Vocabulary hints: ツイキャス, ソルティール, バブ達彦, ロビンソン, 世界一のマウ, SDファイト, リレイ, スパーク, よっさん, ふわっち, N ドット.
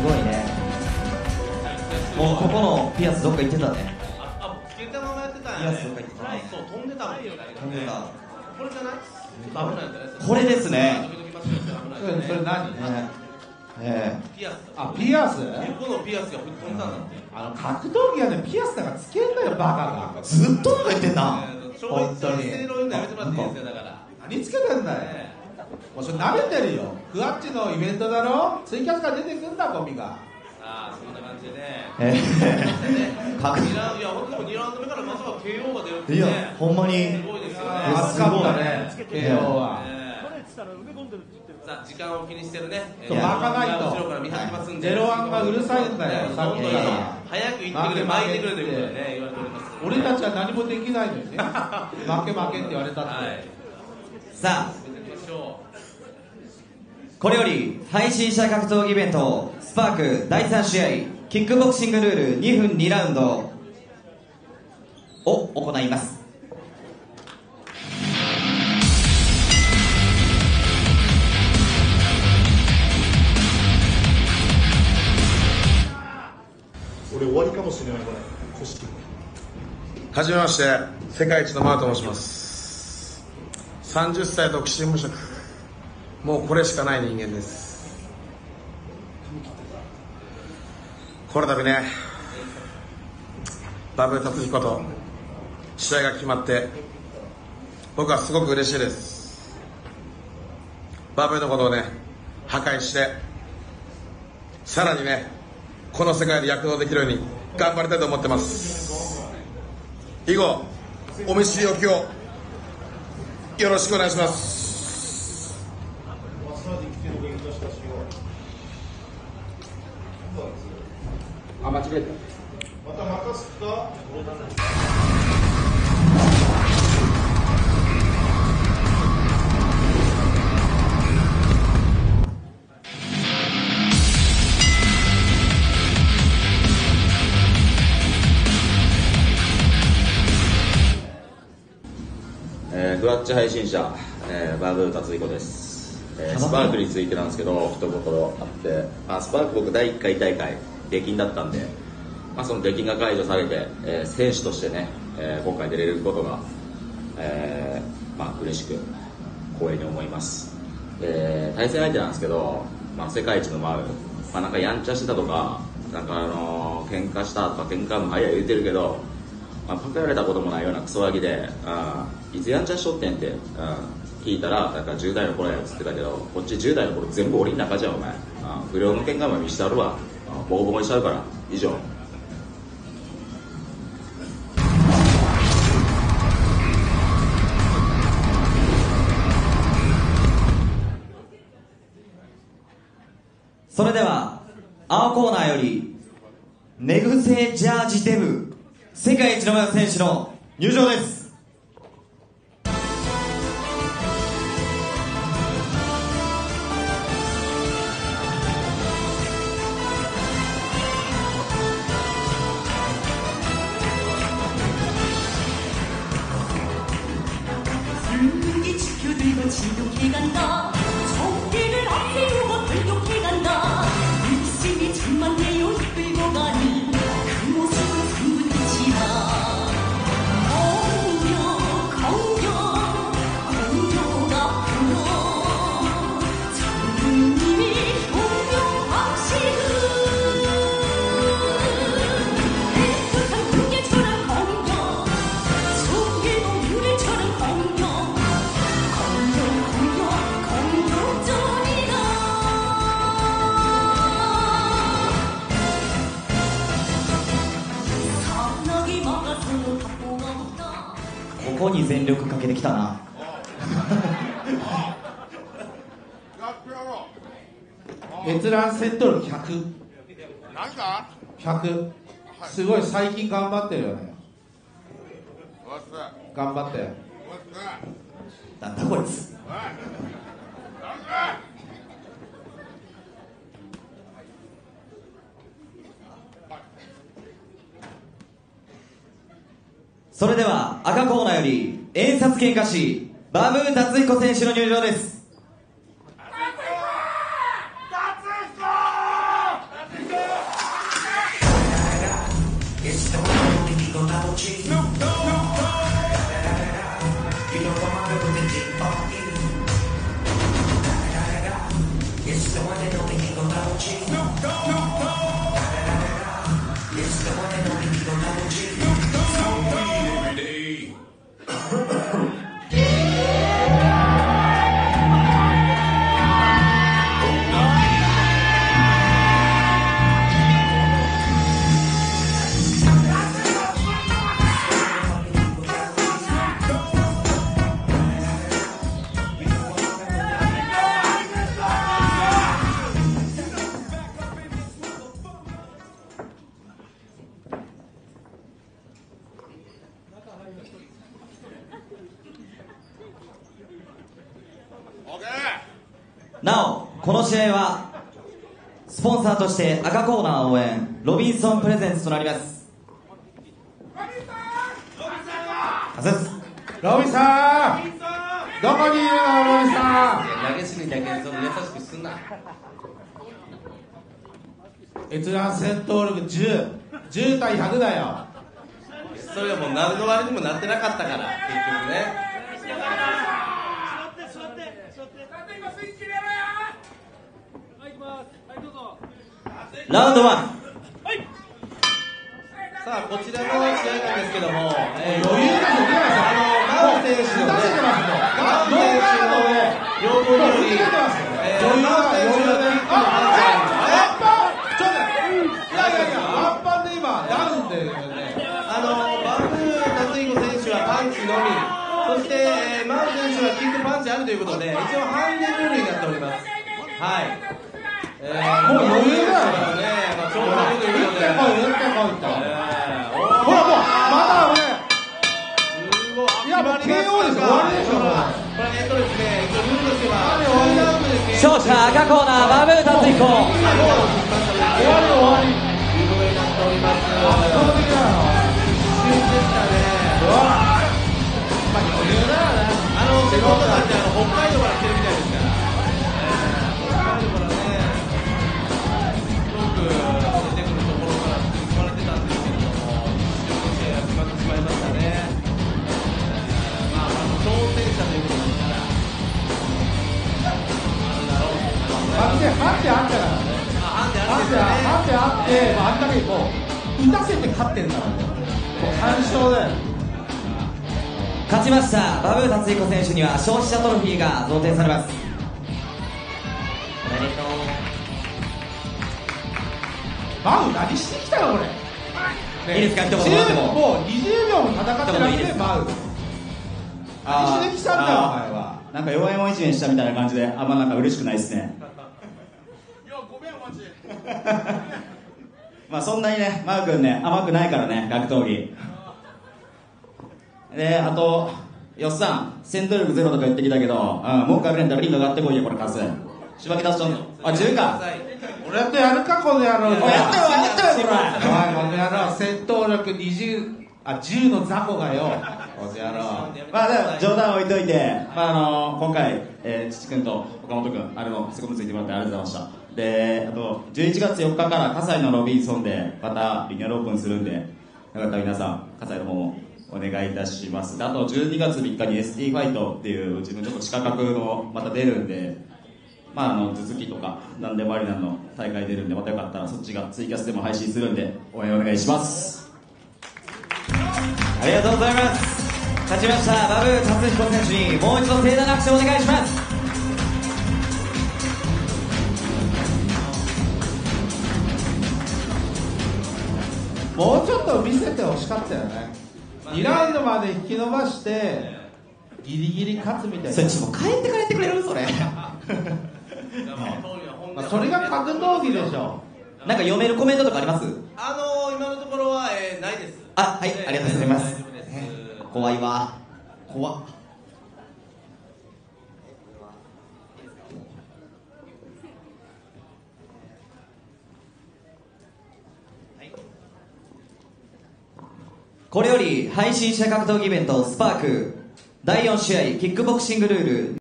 すごいね。もうここのピアスどっか行ってたね。あ、消えたままやってたんやね。ピアスどっか行ってたね。そう、飛んでたもん。飛んでた。これじゃない？ちょっと危ないんじゃない？これですね。それ何？ピアス。あ、ピアス？横のピアスが吹っ飛んだんだって。あの格闘技はね、ピアスなんかつけんなよバカが。ずっとなんか言ってんな。本当に。何つけてんだよ。もうそれ慣れてるよ。ふわっちのイベントだろ。ツイキャスから出てくんだゴミが。ああ、そんな感じでね。いや、ほんとに2ラウンド目からまさか KO が出るってね。いや、ほんまに。すごいですよね。助かったね、KO は。さあ、時間を気にしてるね。バカないと。後ろから見張ってますんで。01がうるさいんだよ。さっきから。早く行ってくれ、巻いてくれということでね、言われております。俺たちは何もできないのにね。負け負けって言われたって。さあ。これより配信者格闘技イベントスパーク第3試合キックボクシングルール2分2ラウンドを行います。俺終わりかもしれないこれ。はじめまして、世界一のマーと申します。30歳独身無職、もうこれしかない人間です。この度ね、バブ達彦と試合が決まって僕はすごく嬉しいです。バブのことをね、破壊してさらにね、この世界で躍動できるように頑張りたいと思ってます。以後お見知りおきをよろしくお願いします。あ、間違えた。また任すか。ふわっち配信者、バブ達彦です。スパークについてなんですけど、一言あって、スパーク僕第1回大会出禁だったんで、その出禁が解除されて、選手としてね、今回出れることが、嬉しく光栄に思います。対戦相手なんですけど、世界一のマウ、なんかやんちゃしてたとか、なんか喧嘩したとか、喧嘩も早い言うてるけど、パクられたこともないようなクソガキで、いつやんちゃしとってんって、聞いたら、なんか10代の頃やつってたけど、こっち10代の頃全部俺の中じゃん、お前。不良の喧嘩も見してあるわ。ボコボコにしちゃうから。以上。それでは、青コーナーより、寝癖ジャージデブ、世界一のマウ選手の入場です。ここに全力かけてきたな。閲覧戦闘力100。何か100。すごい最近頑張ってるよね。頑張って。なんだこいつ。それでは赤コーナーより演札喧嘩師バブ達彦選手の入場です。達彦！達彦！持ちループなお、この試合はスポンサーとして赤コーナー応援ロビンソンプレゼンツとなります。ロビンさんどこにいるの？ロビンさん、投げ死にだけでその優しくすんな。閲覧戦闘力10対100だよ。それはもう何の割にもなってなかったから結局ね。ラウンド1、はい、さあこちらの試合なんですけども、余裕が出ないですよ。ガウ選手の両方に出てますよね。アンパンで今ダウンでバウム達彦選手はパンチのみ、そしてマウ選手はキックパンチあるということで一応ハンデルールになっております。はい、もう余裕だよね。まあ、ちょうどいいということで。打ってこいと。ほら、もう、まだね。いや、もう KO ですよ。終わりでしょ。これ、ですね、一応ルールとしては、勝者赤コーナー、バブー達彦。終わり、終わり。ということになっております。圧倒的だよ。一瞬でしたね。うわぁ。まあ、余裕だよね。セコンドなんて、北海道から来てるみたいですから。ハンデあって、あんだけこう打たせて勝ってんだからね。完勝だよ。勝ちましたバブー達彦選手には消費者トロフィーが贈呈されます。おめでとう。バウ何してきたのこれ、ね、いいですか。もう20秒も戦ってないんでバウ何してきたんだよお前は。なんか弱いもん一面したみたいな感じであんまなんか嬉しくないですね。まあそんなにね、マウ君ね、甘くないからね、格闘技。で、あと、よっさん、戦闘力ゼロとか言ってきたけど、文句あるんだからリング上がってこいよ、これ、カス。仕分け出しとんの。あ、10か。俺とやるか、この野郎。やったよ、これ。おい、この野郎、戦闘力10の雑魚がよ、この野郎。まあ、冗談置いといて、今回、父君と岡本君、すごくついてもらってありがとうございました。で、あと11月4日から葛西のロビンソンでまたリニューアルオープンするんで、よかったら皆さん葛西の方もお願いいたします。で、あと12月3日に SD ファイトっていう自分ちょっと視覚のまた出るんで、まあ頭突きとか何でもありなんの大会出るんで、またよかったらそっちがツイキャスでも配信するんで応援お願いします。ありがとうございます。勝ちましたバブー達彦選手にもう一度盛大な拍手をお願いします。もうちょっと見せてほしかったよね。2ラウンドまで引き伸ばしてギリギリ勝つみたいな。それちょっと帰ってくれるそれ。それが格闘技でしょ。なんか読めるコメントとかあります？今のところはないです。あ、はい、ありがとうございます。怖いわ。怖っ。これより配信者格闘技イベントスパーク第4試合キックボクシングルール